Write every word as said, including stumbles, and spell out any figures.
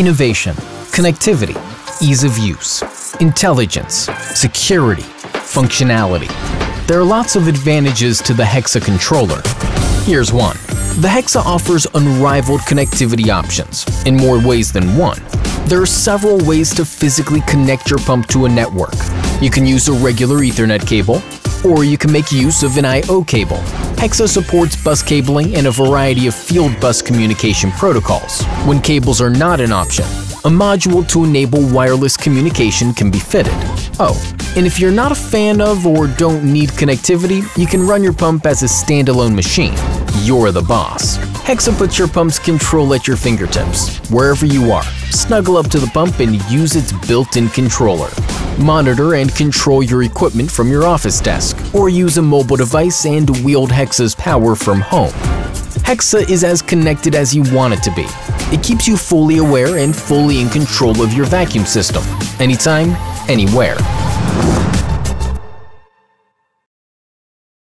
innovation, connectivity, ease of use, intelligence, security, functionality. There are lots of advantages to the Hexa controller. Here's one. The Hexa offers unrivaled connectivity options in more ways than one. There are several ways to physically connect your pump to a network. You can use a regular Ethernet cable, or you can make use of an I O cable. Hexa supports bus cabling and a variety of Fieldbus communication protocols. When cables are not an option, a module to enable wireless communication can be fitted. Oh, and if you're not a fan of or don't need connectivity, you can run your pump as a standalone machine. You're the boss. Hexa puts your pump's control at your fingertips. Wherever you are, snuggle up to the pump and use its built-in controller. Monitor and control your equipment from your office desk, or use a mobile device and wield Hexa's power from home. Hexa is as connected as you want it to be. It keeps you fully aware and fully in control of your vacuum system, anytime, anywhere.